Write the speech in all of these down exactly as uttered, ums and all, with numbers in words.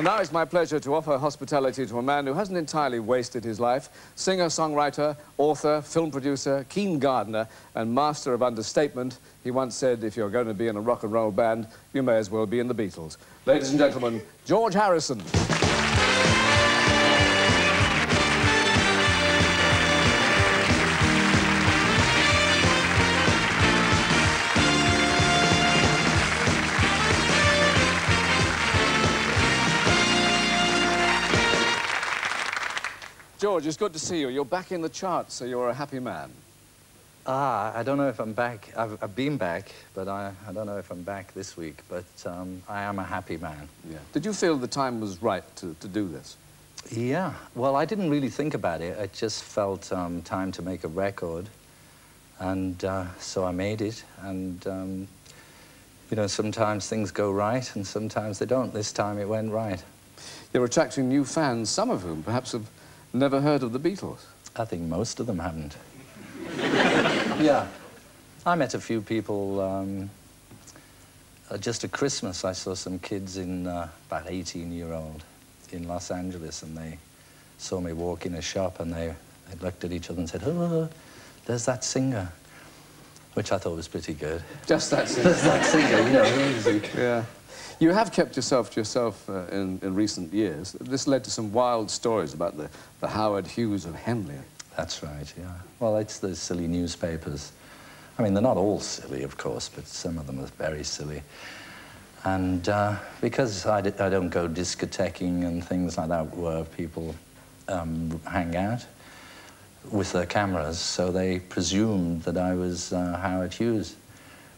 And now it's my pleasure to offer hospitality to a man who hasn't entirely wasted his life. Singer, songwriter, author, film producer, keen gardener, and master of understatement. He once said, if you're going to be in a rock and roll band, you may as well be in the Beatles. Ladies and gentlemen, George Harrison. George, it's good to see you. You're back in the charts, so you're a happy man. Ah, I don't know if I'm back. I've, I've been back, but I, I don't know if I'm back this week. But um, I am a happy man. Yeah. Did you feel the time was right to, to do this? Yeah. Well, I didn't really think about it. I just felt um, time to make a record. And uh, so I made it. And, um, you know, sometimes things go right and sometimes they don't. This time it went right. You're attracting new fans, some of whom perhaps have never heard of the Beatles. I think most of them haven't. Yeah. I met a few people um, uh, just at Christmas. I saw some kids in uh, about eighteen-year-old in Los Angeles, and they saw me walk in a shop, and they, they looked at each other and said, oh, there's that singer, which I thought was pretty good. Just that singer. There's that singer, you know. Yeah. You have kept yourself to yourself uh, in, in recent years. This led to some wild stories about the, the Howard Hughes of Henley. That's right, yeah. Well, it's the silly newspapers. I mean, they're not all silly, of course, but some of them are very silly. And uh, because I, d I don't go discothequing and things like that where people um, hang out with their cameras, so they presumed that I was uh, Howard Hughes,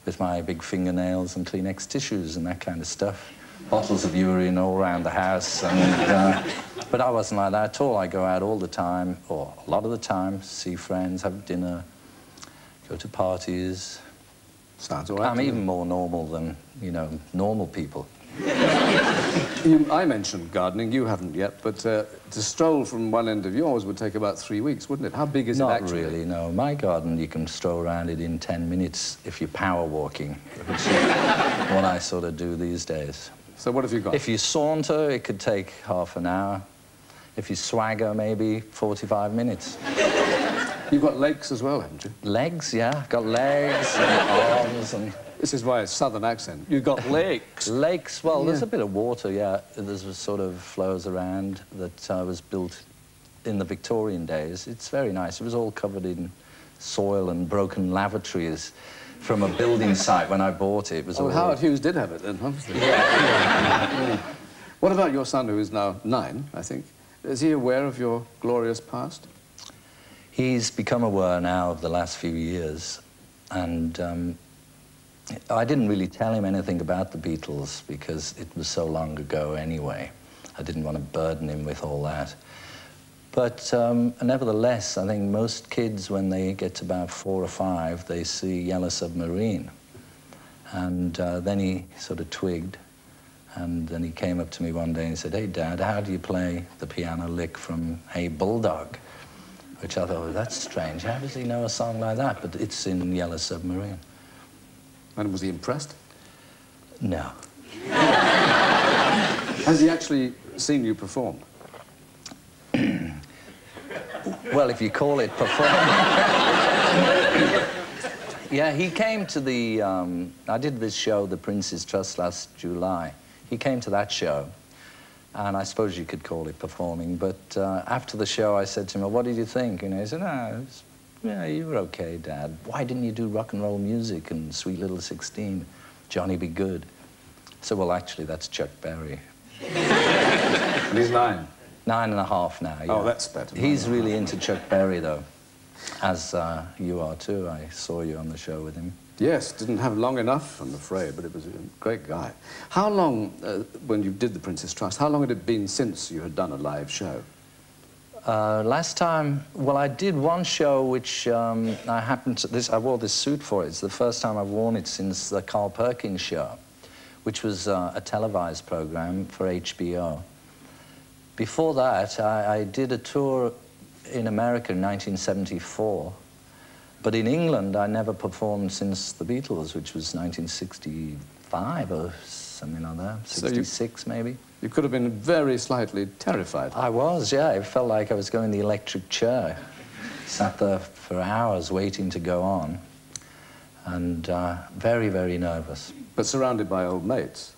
with my big fingernails and Kleenex tissues and that kind of stuff. Bottles of urine all around the house. And, uh, but I wasn't like that at all. I go out all the time, or a lot of the time, see friends, have dinner, go to parties. Sounds all right. I'm even more normal than, you know, normal people. you, I mentioned gardening. You haven't yet, but uh, to stroll from one end of yours would take about three weeks, wouldn't it? How big is it actually? Not really, no. My garden, you can stroll around it in ten minutes if you're power walking, which is what I sort of do these days. So what have you got? If you saunter, it could take half an hour. If you swagger, maybe forty-five minutes. You've got legs as well, haven't you? Legs, yeah. I've got legs and arms and... This is why it's southern accent. You've got lakes. Lakes, well, yeah. There's a bit of water, yeah. There's a sort of flows around that uh, was built in the Victorian days. It's very nice. It was all covered in soil and broken lavatories from a building site when I bought it. It was oh, all Howard Hughes did have it then, huh? Yeah. Yeah. Yeah. What about your son, who is now nine, I think? Is he aware of your glorious past? He's become aware now the last few years, and... Um, I didn't really tell him anything about the Beatles because it was so long ago anyway. I didn't want to burden him with all that. But um, nevertheless, I think most kids, when they get to about four or five, they see Yellow Submarine. And uh, then he sort of twigged. And then he came up to me one day and said, hey, Dad, how do you play the piano lick from Hey Bulldog? Which I thought, that's strange. How does he know a song like that? But it's in Yellow Submarine. And was he impressed? No. Has he actually seen you perform? Well, if you call it perform. Yeah, he came to the... Um, I did this show, The Prince's Trust, last July. He came to that show, and I suppose you could call it performing, but uh, after the show I said to him, well, what did you think? And he said, no, it was... Yeah, you were okay, Dad. Why didn't you do rock and roll music and Sweet Little Sixteen, Johnny Be Good? So, well, actually, that's Chuck Berry. And he's nine? Nine and a half now, yeah. Oh, that's better. He's really into Chuck Berry, though, as uh, you are, too. I saw you on the show with him. Yes, didn't have long enough, I'm afraid, but it was a great guy. How long, uh, when you did The Prince's Trust, how long had it been since you had done a live show? Uh, last time, well, I did one show which um, I happened to... This, I wore this suit for it. It's the first time I've worn it since the Carl Perkins show, which was uh, a televised program for H B O. Before that, I, I did a tour in America in nineteen seventy-four, but in England I never performed since The Beatles, which was nineteen sixty-five or something like that, sixty-six so you... maybe. You could have been very slightly terrified. I was, yeah. It felt like I was going in the electric chair. Sat there for hours waiting to go on. And uh, very, very nervous. But surrounded by old mates?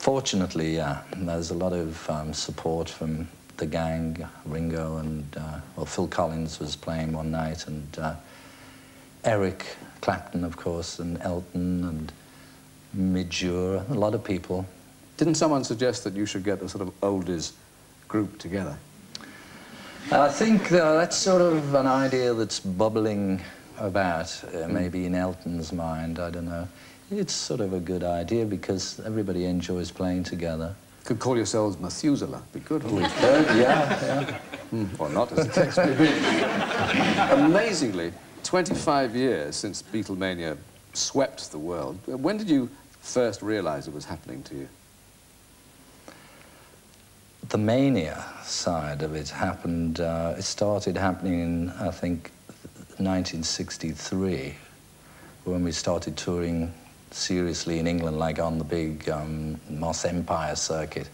Fortunately, yeah. There's a lot of um, support from the gang, Ringo and... Uh, well, Phil Collins was playing one night, and uh, Eric Clapton, of course, and Elton, and Midure, a lot of people. Didn't someone suggest that you should get a sort of oldies group together? I think uh, that's sort of an idea that's bubbling about, uh, maybe in Elton's mind, I don't know. It's sort of a good idea because everybody enjoys playing together. Could call yourselves Methuselah, be good. We could, yeah, yeah. Mm, or not, as the text may be. Amazingly, twenty-five years since Beatlemania swept the world. When did you first realise it was happening to you? The mania side of it happened, uh, it started happening in, I think, nineteen sixty-three, when we started touring seriously in England, like on the big um, Moss Empire circuit.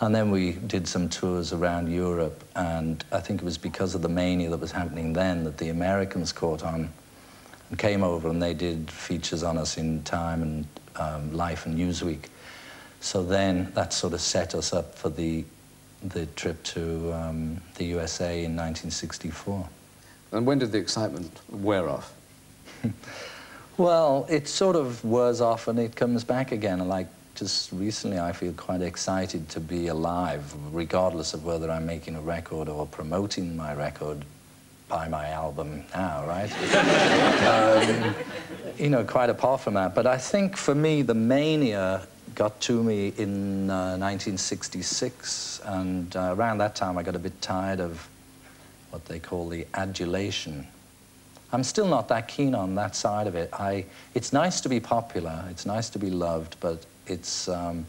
And then we did some tours around Europe, and I think it was because of the mania that was happening then that the Americans caught on and came over, and they did features on us in Time and um, Life and Newsweek. So then that sort of set us up for the, the trip to um, the U S A in nineteen sixty-four. And when did the excitement wear off? Well, it sort of wears off and it comes back again. Like, just recently I feel quite excited to be alive, regardless of whether I'm making a record or promoting my record. Buy my album now, right? um, you know, quite apart from that. But I think, for me, the mania got to me in uh, nineteen sixty-six, and uh, around that time I got a bit tired of what they call the adulation. I'm still not that keen on that side of it. I, it's nice to be popular, it's nice to be loved, but it's, um,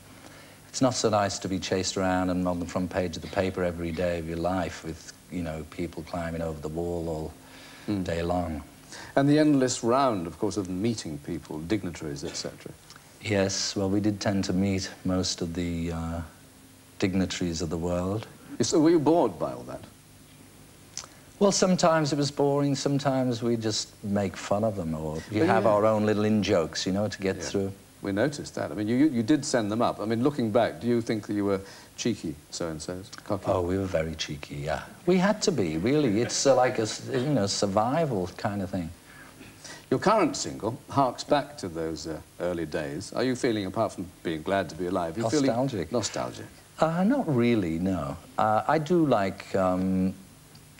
it's not so nice to be chased around and on the front page of the paper every day of your life with, you know, people climbing over the wall all mm. day long. And the endless round, of course, of meeting people, dignitaries, et cetera. Yes, well, we did tend to meet most of the uh, dignitaries of the world. So were you bored by all that? Well, sometimes it was boring, sometimes we just make fun of them, or you have yeah. our own little in-jokes, you know, to get yeah. through. We noticed that. I mean, you, you, you did send them up. I mean, looking back, do you think that you were cheeky, so-and-so's? Cocky? Oh, we were very cheeky, yeah. We had to be, really. It's uh, like a, you know, survival kind of thing. Your current single harks back to those uh, early days. Are you feeling, apart from being glad to be alive, are you nostalgic? Nostalgic. Uh, not really, no. Uh, I do like... Um,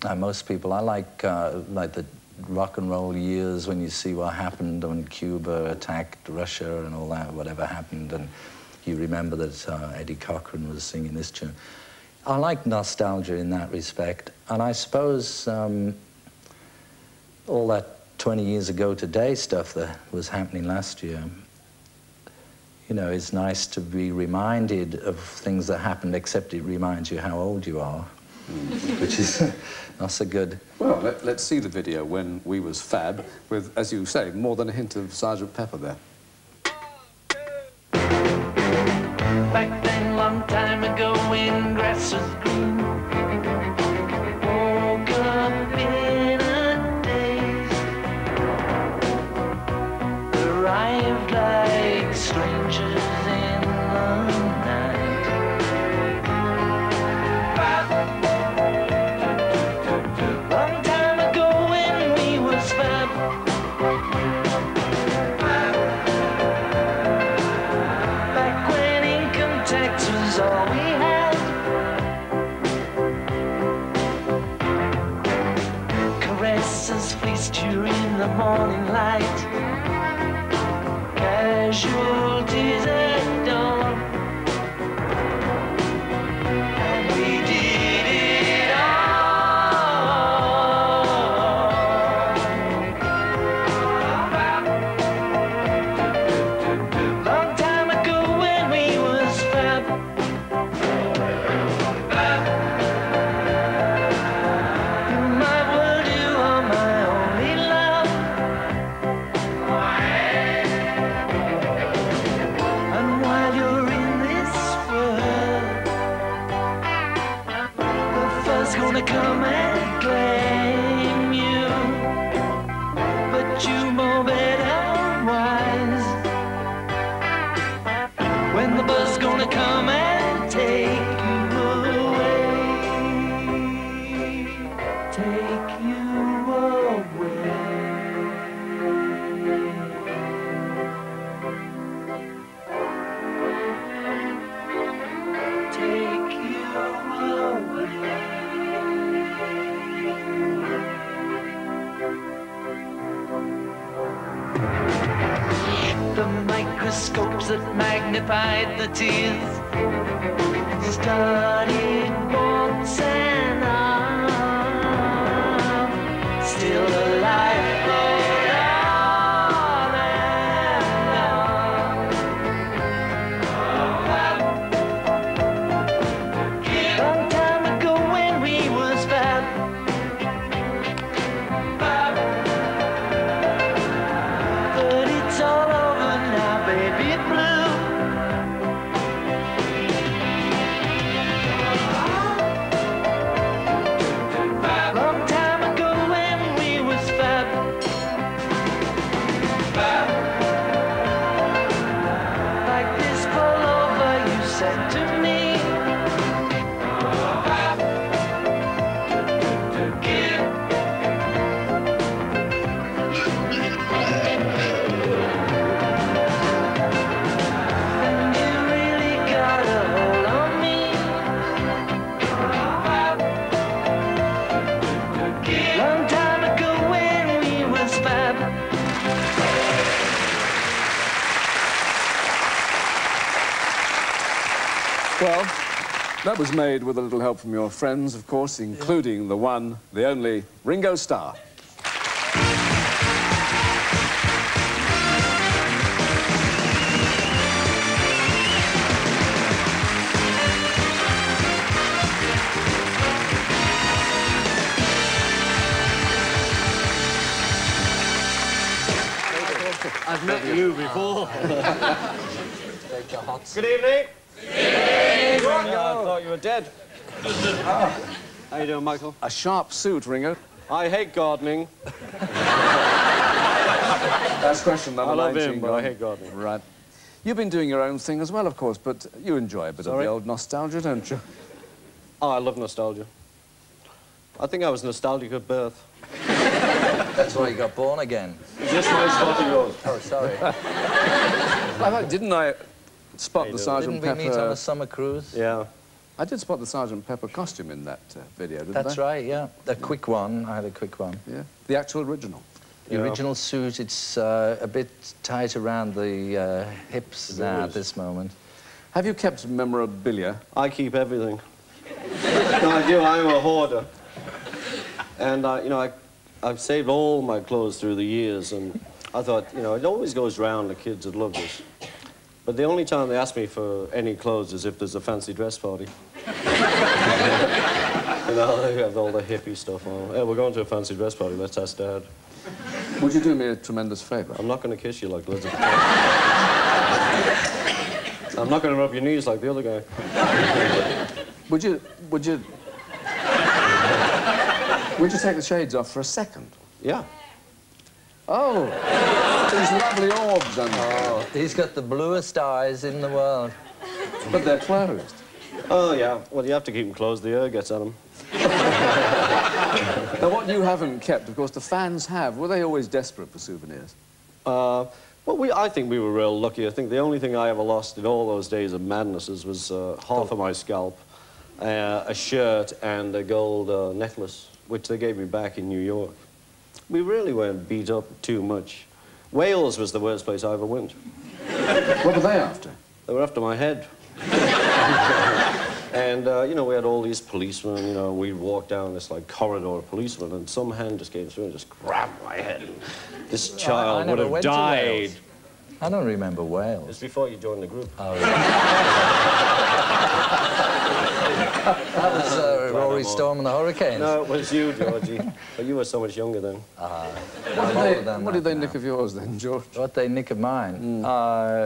Uh, most people, I like uh, like the rock and roll years when you see what happened when Cuba attacked Russia and all that, whatever happened, and you remember that uh, Eddie Cochran was singing this tune. I like nostalgia in that respect, and I suppose um, all that twenty years ago today stuff that was happening last year, you know, it's nice to be reminded of things that happened, except it reminds you how old you are. Mm. Which is not so good. Well, let, let's see the video When We Was Fab with, as you say, more than a hint of Sergeant Pepper there. Back then, long time ago, when grass was green, woke up in a daze, arrived like strangers. Morning light, casualties at dawn, and we did it all. Long time ago when we was fab, fab. You might well do all my only love. The microscopes that magnified the tears studied once and I'm still alive. Well, that was made with a little help from your friends, of course, including the one, the only, Ringo Starr. I've met you before. Good evening. Hey, Ringo. Yeah, I thought you were dead. Oh. How you doing, Michael? A sharp suit, Ringo. I hate gardening. That's question number I love nineteen. Him, but I hate gardening. Right. You've been doing your own thing as well, of course, but you enjoy a bit Sorry? of the old nostalgia, don't you? Oh, I love nostalgia. I think I was nostalgic at birth. That's why you got born again. Is this the most fault of yours? Oh, sorry. I didn't I... Spot the Sergeant Pepper. Didn't we meet on the summer cruise? Yeah. I did spot the Sergeant Pepper costume in that uh, video, didn't I? That's right, yeah. A quick one. I had a quick one. Yeah. The actual original. The yeah. original suit, it's uh, a bit tight around the uh, hips now at this moment. Have you kept memorabilia? I keep everything. No, I do. I'm a hoarder. And, uh, you know, I, I've saved all my clothes through the years, and I thought, you know, it always goes round the kids that love this. But the only time they ask me for any clothes is if there's a fancy dress party. You know, they have all the hippie stuff on. Hey, we're going to a fancy dress party, let's ask Dad. Would you do me a tremendous favour? I'm not going to kiss you like Elizabeth. I'm not going to rub your knees like the other guy. Would you... would you... would you take the shades off for a second? Yeah. Oh! These lovely orbs under oh, he's got the bluest eyes in the world. But they're closed. Oh, yeah. Well, you have to keep them closed. The air gets at them. Now, what you haven't kept, of course, the fans have. Were they always desperate for souvenirs? Uh, well, we, I think we were real lucky. I think the only thing I ever lost in all those days of madnesses was uh, half of my scalp, uh, a shirt and a gold uh, necklace, which they gave me back in New York. We really weren't beat up too much. Wales was the worst place I ever went. What were they after? They were after my head. And, uh, you know, we had all these policemen, you know, we'd walk down this, like, corridor of policemen, and some hand just came through and just grabbed my head. This child I, I would have died. I don't remember Wales. It's before you joined the group. Oh, yeah. That was uh, Rory Storm and the Hurricanes. No, it was you, Georgie. But you were so much younger then. Uh, what did they, what did they nick of yours then, George? What they nick of mine? Mm.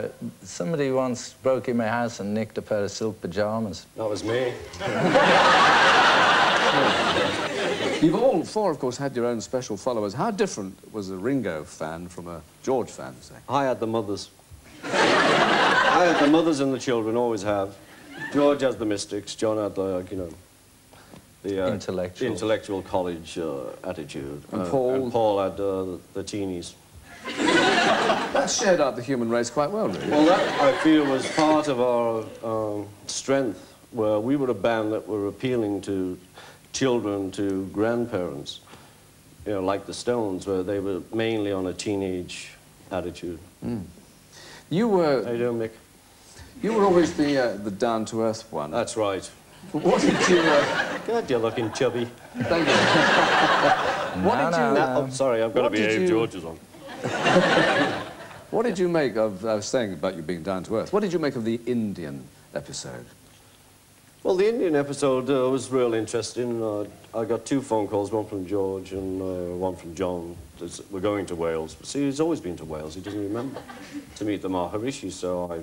Uh, somebody once broke in my house and nicked a pair of silk pyjamas. That was me. You've all four, of course, had your own special followers. How different was a Ringo fan from a George fan, say? I had the mothers. I had the mothers and the children, always have. George has the mystics, John had the, you know, the... Uh, intellectual. Intellectual college uh, attitude. And uh, Paul? And Paul had uh, the, the teenies. That shared out the human race quite well, really. Well, that, I feel, was part of our uh, strength, where we were a band that were appealing to children to grandparents, you know, like the Stones, where they were mainly on a teenage attitude. Mm. You were... How you doing, Mick? You were always the, uh, the down-to-earth one. That's right. But what did you... Uh... God, you're looking chubby. Thank you. What no, did you... No, no. Oh, sorry, I've got what to behave. You... George is on. What did you make of... I was saying about you being down-to-earth. What did you make of the Indian episode? Well, the Indian episode uh, was really interesting. Uh, I got two phone calls, one from George and uh, one from John. We're going to Wales. But see, he's always been to Wales. He doesn't remember. To meet the Maharishi, so I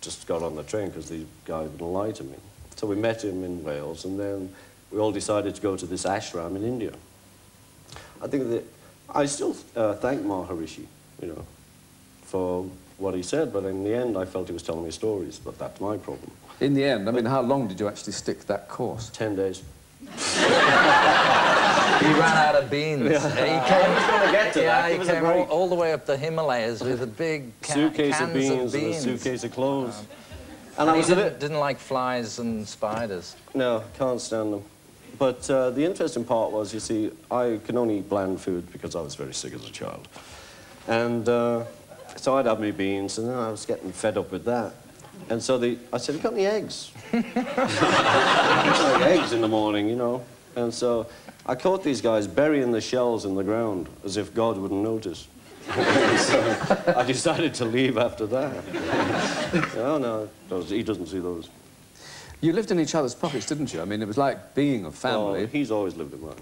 just got on the train because the guy wouldn't lie to me. So we met him in Wales, and then we all decided to go to this ashram in India. I think that... I still uh, thank Maharishi, you know, for what he said, but in the end I felt he was telling me stories, but that's my problem. In the end? I mean, how long did you actually stick that course? Ten days. He ran out of beans. Yeah. He came, I was going to get to yeah, that. He came all, all the way up the Himalayas with a big ca suitcase cans of beans, of beans. And a suitcase of clothes. Um, and, and I was he didn't, didn't like flies and spiders. No, can't stand them. But uh, the interesting part was, you see, I can only eat bland food because I was very sick as a child. And uh, so I'd have my beans, and then I was getting fed up with that. And so they, I said, "You got any eggs?" I like eggs in the morning, you know. And so I caught these guys burying the shells in the ground as if God wouldn't notice. So I decided to leave after that. Oh no, those, he doesn't see those. You lived in each other's pockets, didn't you? I mean, it was like being a family. Oh, he's always lived in mine.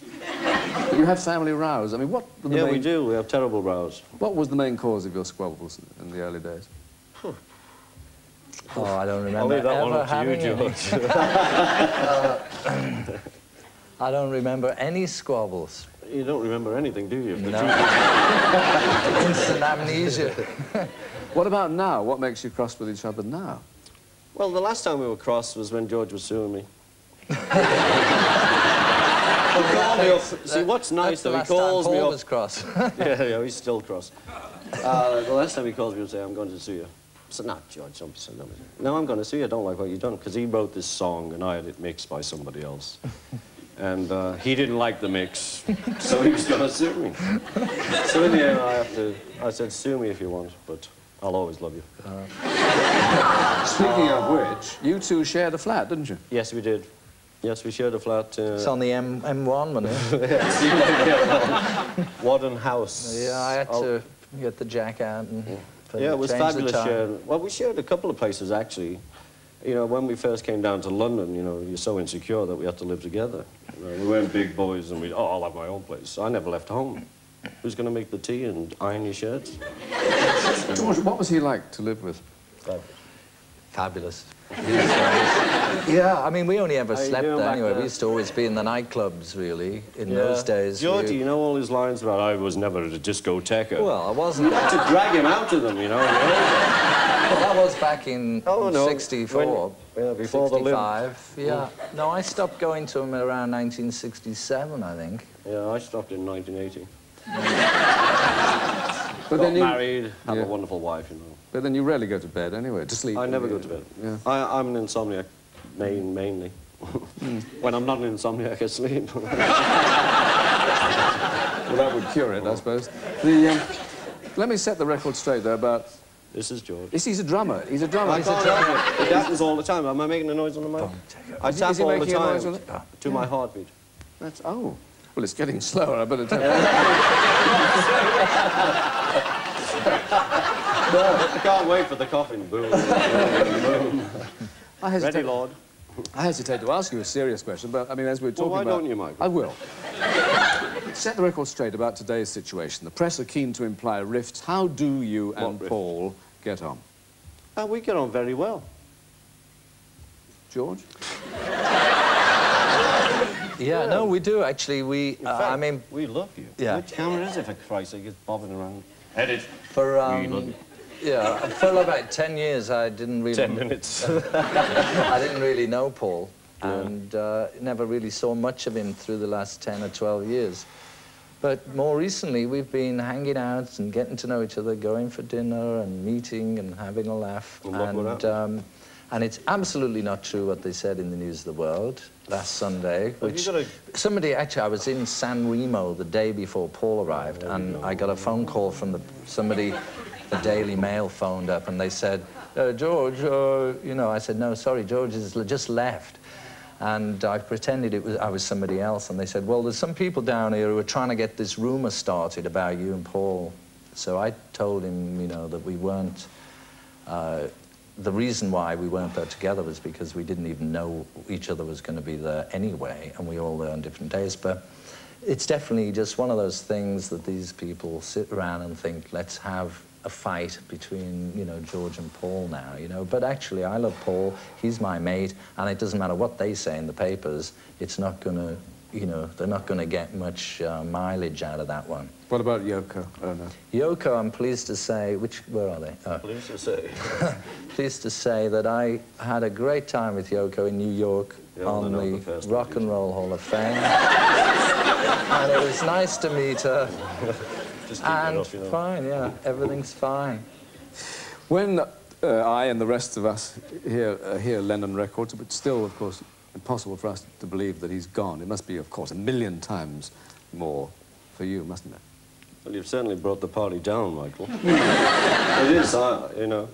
But you have family rows. I mean, what? Were the yeah, main... we do. We have terrible rows. What was the main cause of your squabbles in the early days? Huh. Oh, I don't remember. I'll leave that one up to you, George. uh, I don't remember any squabbles. You don't remember anything, do you? No. Instant amnesia. What about now? What makes you cross with each other now? Well, the last time we were cross was when George was suing me. Well, see, what's nice, though, he calls me up... was cross. yeah, yeah, he's still cross. Uh, the last time he calls me and says, "I'm going to sue you." So, no, George, I'm so no, no, I'm going to see you. I don't like what you've done. Because he wrote this song, and I had it mixed by somebody else. And uh, he didn't like the mix, so he was going to sue me. So in the end, I, have to, I said, "Sue me if you want, but I'll always love you." Uh, Speaking uh, of which, you two shared a flat, didn't you? Yes, we did. Yes, we shared a flat. Uh, it's on the M M1, wasn't it? Yeah, Wadden House. Yeah, I had I'll... to get the jack out and... Yeah. Yeah, it was fabulous sharing. Well, we shared a couple of places, actually. You know, when we first came down to London, you know, you're so insecure that we had to live together. You know, we weren't big boys and we, oh, I'll have my own place. So I never left home. Who's going to make the tea and iron your shirts? George, what was he like to live with? Fabulous. Yeah, I mean, we only ever slept there anyway. There? We used to always be in the nightclubs, really, in yeah. those days. Georgie, we... you know all his lines about, "I was never at a discotheque." Well, I wasn't. You had to drag him out of them, you know. Well, that was back in oh, no. sixty-four, when, yeah, before sixty-five. The yeah. Mm. No, I stopped going to him around nineteen sixty-seven, I think. Yeah, I stopped in nineteen eighty. But Got then you... married, have yeah. a wonderful wife, you know. But then you rarely go to bed anyway, to sleep. I never go to bed. Yeah. I, I'm an insomniac, main, mainly. When I'm not an insomniac, I sleep. Well, that would cure it, I suppose. The, um, let me set the record straight, though, about... This is George. He's, he's a drummer. He's a drummer. I he's can't a drummer. It happens all the time. Am I making a noise on the mic? I tap is he all the time to yeah. my heartbeat. That's... Oh. Well, it's getting slower. I better tell you. No, I can't wait for the coffin. Boom. Boom. I hesitate, Ready, Lord. I hesitate to ask you a serious question, but, I mean, as we're talking well, why about... why don't you, Michael? I will. Set the record straight about today's situation. The press are keen to imply rifts. How do you what and rift? Paul get on? Uh, we get on very well. George? Yeah, no, we do, actually. We, uh, fact, I mean... we love you. Yeah. Which camera is it, for Christ's sake? It's bobbing around. Edit. For, um... yeah, for about ten years, I didn't really... Ten minutes. I didn't really know Paul, yeah. and uh, never really saw much of him through the last ten or twelve years. But more recently, we've been hanging out and getting to know each other, going for dinner and meeting and having a laugh. And, and um, And it's absolutely not true what they said in the News of the World last Sunday, which gotta... somebody, actually, I was in San Remo the day before Paul arrived, oh, and no. I got a phone call from the, somebody, the Daily Mail phoned up, and they said, uh, George, uh, you know, I said, no, sorry, George has just left. And I pretended it was, I was somebody else, and they said, well, there's some people down here who are trying to get this rumor started about you and Paul. So I told him, you know, that we weren't... Uh, the reason why we weren't there together was because we didn't even know each other was going to be there anyway, and we were all there on different days. But it's definitely just one of those things that these people sit around and think, let's have a fight between, you know, George and Paul now, you know. But actually, I love Paul, he's my mate, and it doesn't matter what they say in the papers, it's not going to, you know, they're not going to get much uh, mileage out of that one. What about Yoko Ono? Yoko, I'm pleased to say, which, where are they? Oh. Pleased to say. Pleased to say that I had a great time with Yoko in New York yeah, on the, the Rock and Roll Hall of Fame. And it was nice to meet her. Just keep and it off, you know. Fine, yeah, everything's fine. When uh, I and the rest of us hear, uh, hear Lennon records, but still, of course, impossible for us to believe that he's gone. It must be, of course, a million times more for you, mustn't it? Well, you've certainly brought the party down, Michael. It is, I, you know.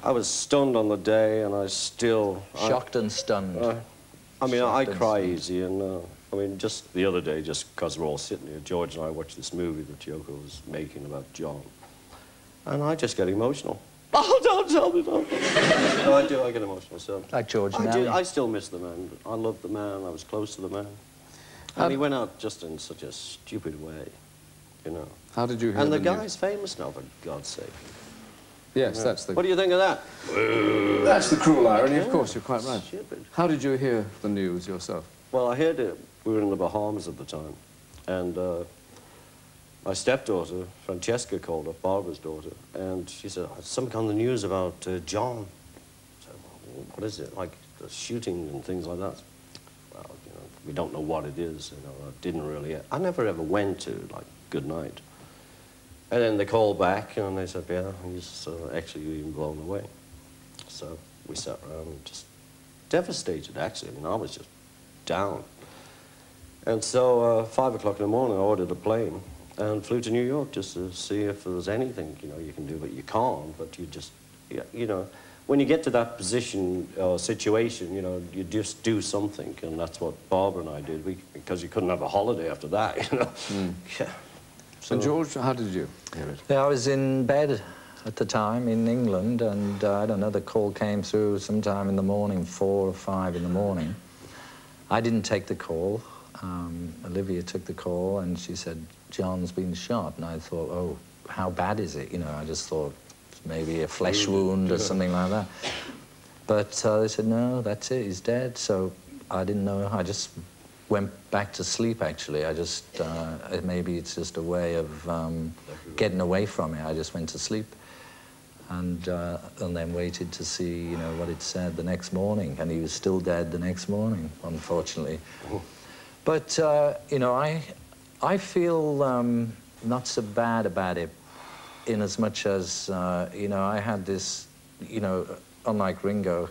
I was stunned on the day, and I still... Shocked I, and stunned. Uh, I mean, Shocked I, I cry stunned. easy, and, uh, I mean, just the other day, just because we're all sitting here, George and I watched this movie that Yoko was making about John, and I just get emotional. Oh, don't tell me, don't tell me. No, I do, I get emotional, so... Like George I, do, I still miss the man, but I loved the man, I was close to the man. And um, he went out just in such a stupid way, you know. How did you hear And the, the guy's famous now, for God's sake. Yes, yeah. that's the... What do you think of that? That's the cruel irony, of course, you're quite right. Stupid. How did you hear the news yourself? Well, I heard it. We were in the Bahamas at the time, and... Uh, my stepdaughter, Francesca, called up, Barbara's daughter, and she said, something on the news about uh, John. I said, well, what is it? Like, the shooting and things like that. Well, you know, we don't know what it is, you know, I didn't really... I never ever went to, like, good night. And then they called back, and they said, yeah, he's uh, actually even blown away. So we sat around and just devastated, actually. I mean, I was just down. And so, uh, five o'clock in the morning, I ordered a plane, and flew to New York just to see if there was anything, you know, you can do, but you can't, but you just, you know, when you get to that position or uh, situation, you know, you just do something, and that's what Barbara and I did, we, because you couldn't have a holiday after that, you know. Mm. Yeah. So, and George, how did you hear it? Yeah, I was in bed at the time in England, and uh, I don't know, the call came through sometime in the morning, four or five in the morning. I didn't take the call. Um, Olivia took the call, and she said, John's been shot, and I thought, oh, how bad is it? You know, I just thought maybe a flesh wound or something like that. But uh, they said, no, that's it, he's dead. So I didn't know, I just went back to sleep, actually. I just, uh, maybe it's just a way of um, getting away from it. I just went to sleep and, uh, and then waited to see, you know, what it said the next morning. And he was still dead the next morning, unfortunately. Oh. But, uh, you know, I... I feel um, not so bad about it, in as much as, uh, you know, I had this, you know, unlike Ringo,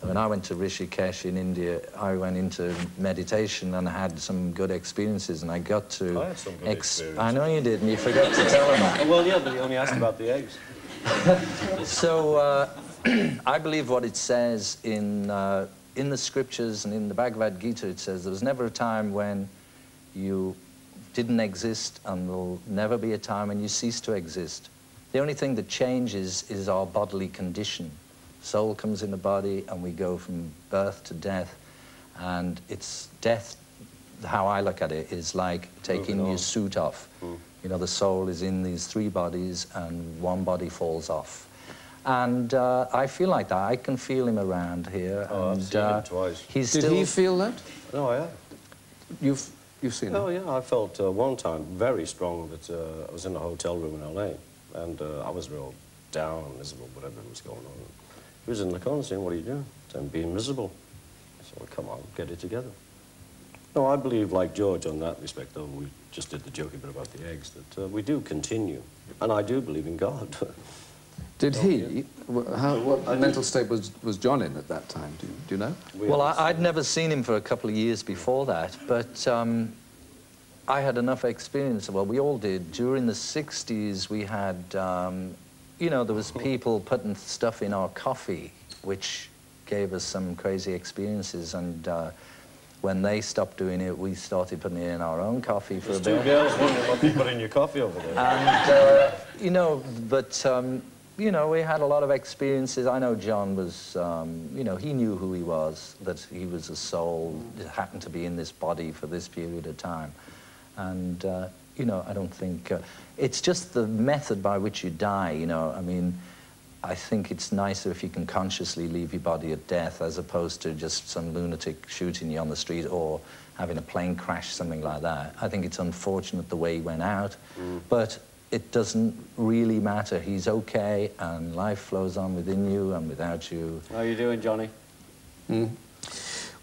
when I went to Rishikesh in India, I went into meditation and I had some good experiences, and I got to... I had some good experiences. I know you did, and you forgot to tell him that. Well, yeah, but you only asked about the eggs. So, uh, I believe what it says in, uh, in the scriptures and in the Bhagavad Gita, it says there was never a time when you... didn't exist, and there'll never be a time when you cease to exist. The only thing that changes is our bodily condition. Soul comes in the body, and we go from birth to death, and it's death, how I look at it, is like taking your suit off. Mm. You know, the soul is in these three bodies, and one body falls off. And uh, I feel like that. I can feel him around here. Oh, and, I've seen uh, him twice. He's Did still... he feel that? No, I have. You've... You've seen oh, him. yeah, I felt uh, one time very strong that uh, I was in a hotel room in L A, and uh, I was real down and miserable, whatever was going on. He was in the corner saying, what are you doing? I'm being miserable. I said, well, come on, get it together. No, I believe, like George on that respect, though, we just did the joke a bit about the eggs, that uh, we do continue, and I do believe in God. Did he? How, what mental state was, was John in at that time? Do you, do you know? Well, I, I'd never seen him for a couple of years before that, but um, I had enough experience. Well, we all did. During the sixties, we had, um, you know, there was people putting stuff in our coffee, which gave us some crazy experiences, and uh, when they stopped doing it, we started putting it in our own coffee for There's a bit. Two girls wondering what they put in your coffee over there. And, uh, you know, but, um, you know, we had a lot of experiences. I know John was, um, you know, he knew who he was, that he was a soul that happened to be in this body for this period of time. And, uh, you know, I don't think... Uh, it's just the method by which you die, you know, I mean... I think it's nicer if you can consciously leave your body at death as opposed to just some lunatic shooting you on the street or having a plane crash, something like that. I think it's unfortunate the way he went out, mm. but it doesn't really matter. He's okay, and life flows on within you and without you. How are you doing, Johnny? Mm.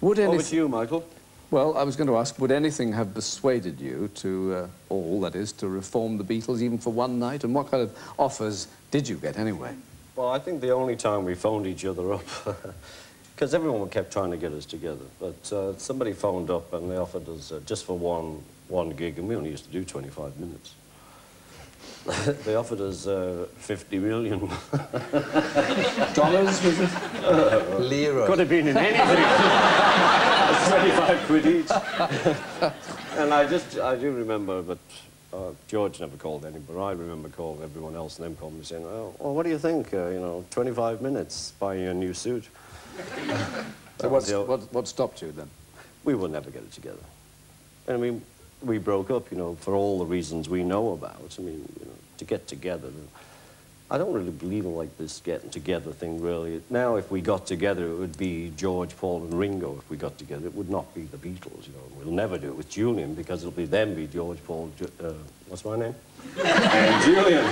Would anyth- Over to you, Michael. Well, I was going to ask, would anything have persuaded you to, uh, all that is, to reform the Beatles even for one night? And what kind of offers did you get anyway? Well, I think the only time we phoned each other up, because everyone kept trying to get us together, but uh, somebody phoned up and they offered us uh, just for one, one gig, and we only used to do twenty-five minutes. They offered us uh, fifty million. Dollars? Was it? Uh, Lira. Could have been in anything. twenty-five quid each. And I just, I do remember, but... Uh, George never called any, but I remember calling everyone else, and them called me saying, oh, well, what do you think, uh, you know, twenty-five minutes, buying you a new suit. So what's, the, what, what stopped you, then? We will never get it together. And, I mean, we broke up, you know, for all the reasons we know about. I mean, you know, to get together. I don't really believe in, like, this getting together thing, really. Now, if we got together, it would be George, Paul and Ringo. If we got together, it would not be the Beatles, you know. We'll never do it with Julian, because it'll be them be George, Paul, Ju uh, what's my name? And Julian.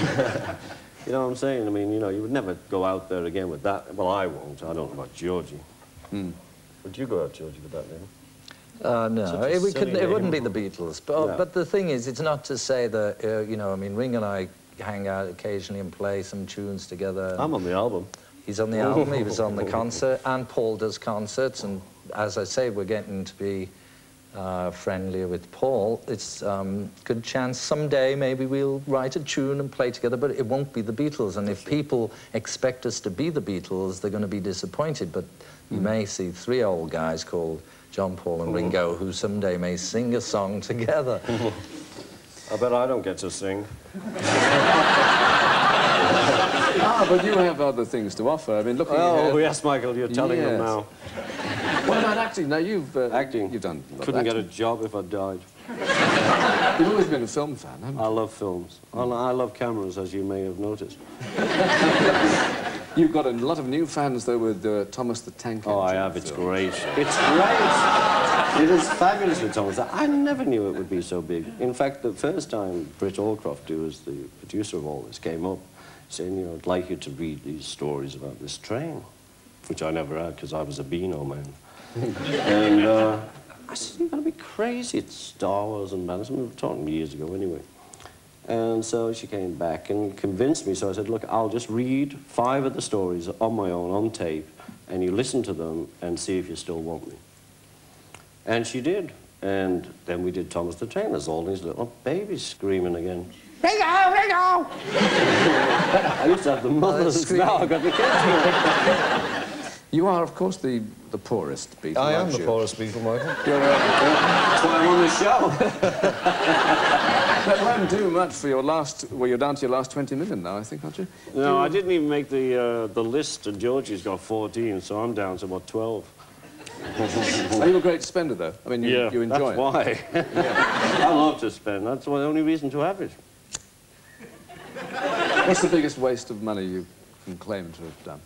You know what I'm saying? I mean, you know, you would never go out there again with that. Well, I won't. I don't know about Georgie. Hmm. Would you go out, Georgie, with that name? Uh, no, it, we couldn't, it wouldn't be the Beatles. But, no. But the thing is, it's not to say that, uh, you know, I mean, Ringo and I hang out occasionally and play some tunes together. I'm on the album. He's on the album, he was on the concert, and Paul does concerts, and as I say, we're getting to be uh, friendlier with Paul. It's a um, good chance someday maybe we'll write a tune and play together, but it won't be the Beatles, and if people expect us to be the Beatles, they're going to be disappointed, but you mm. may see three old guys called John, Paul and Ringo who someday may sing a song together. I bet I don't get to sing. Ah, but you have other things to offer. I mean, look at you. Oh, here. Yes, Michael, you're telling yes. them now. What about acting? Now, you've... Uh, acting. You've done... Couldn't acting. get a job if I died. You've always been a film fan, haven't you? I love films. Mm. I love cameras, as you may have noticed. You've got a lot of new fans, though, with uh, Thomas the Tank Engine. Oh, I have. It's great. It's great. It is fabulous with Thomas. I never knew it would be so big. In fact, the first time Britt Allcroft, who was the producer of all this, came up saying, you know, I'd like you to read these stories about this train, which I never had because I was a Beano man. And uh, I said, you've got to be crazy. It's Star Wars and Madison. We were talking years ago anyway. And so she came back and convinced me. So I said, look, I'll just read five of the stories on my own, on tape, and you listen to them and see if you still want me. And she did. And then we did Thomas the Tank. There's all these little babies screaming again. Ringo! Ringo! I used to have the mothers, now I've got the kids. You are, of course, the, the poorest Beatle, I am you? the poorest Beatle, Michael. You're right. That's why I'm on the show. That won't do much for your last... Well, you're down to your last twenty million now, I think, aren't you? No, you... I didn't even make the, uh, the list, and Georgie's got fourteen, so I'm down to, what, twelve? Are you a great spender, though? I mean, you, yeah, you enjoy that's it. That's why. Yeah. I love to spend. That's the only reason to have it. What's the biggest waste of money you can claim to have done?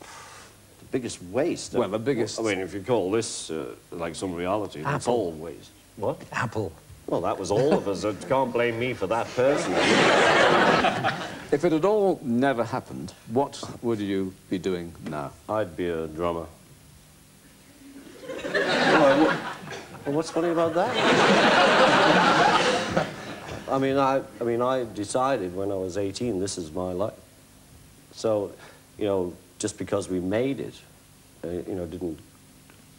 The biggest waste? Well, the biggest... I mean, if you call this, uh, like, some reality, Apple. That's all waste. What? Apple. Well, that was all of us. You can't blame me for that personally. If it had all never happened, what would you be doing now? I'd be a drummer. Well, what's funny about that? I mean, I, I mean, I decided when I was eighteen, this is my life. So, you know, just because we made it, uh, you know, didn't,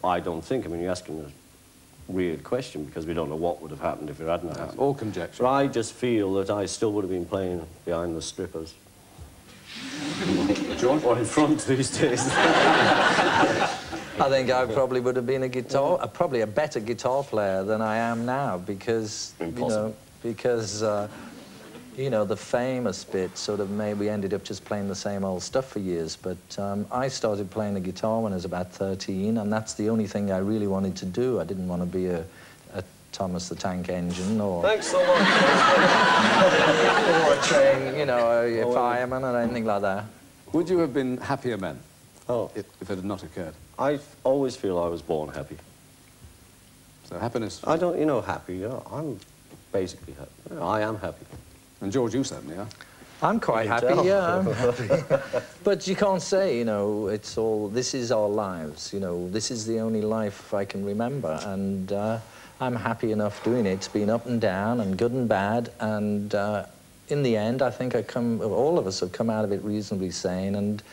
I don't think, I mean, you're asking a weird question because we don't know what would have happened if it hadn't yeah, happened. All conjecture. But I just feel that I still would have been playing behind the strippers. John? Or in front these days. I think I probably would have been a guitar, uh, probably a better guitar player than I am now because, Impossible. you know, because, uh, you know, the famous bit sort of made, we ended up just playing the same old stuff for years, but um, I started playing the guitar when I was about thirteen, and that's the only thing I really wanted to do. I didn't want to be a, a Thomas the Tank Engine or... Thanks so much. or a train, you know, a, a fireman or anything like that. Would you have been happier men? Oh. If, if it had not occurred? I always feel I was born happy. So happiness... I don't, you know, happy. You know, I'm basically happy. You know, I am happy. And George, you certainly are. I'm quite happy, tell. yeah, I'm happy. But you can't say, you know, it's all... This is our lives, you know. This is the only life I can remember, and uh, I'm happy enough doing it. It's been up and down and good and bad, and uh, in the end, I think I come... All of us have come out of it reasonably sane and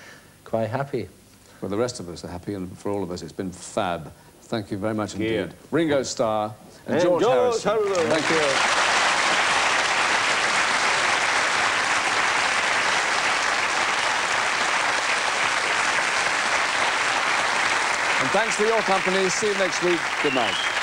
quite happy. Well, the rest of us are happy, and for all of us, it's been fab. Thank you very much indeed. Yeah. Ringo Starr and, and George, George Harrison. Harrison. Thank you. And thanks for your company. See you next week. Good night.